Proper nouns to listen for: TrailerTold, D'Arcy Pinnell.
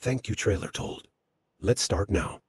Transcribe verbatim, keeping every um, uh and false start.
Thank you, TrailerTold. Let's start now.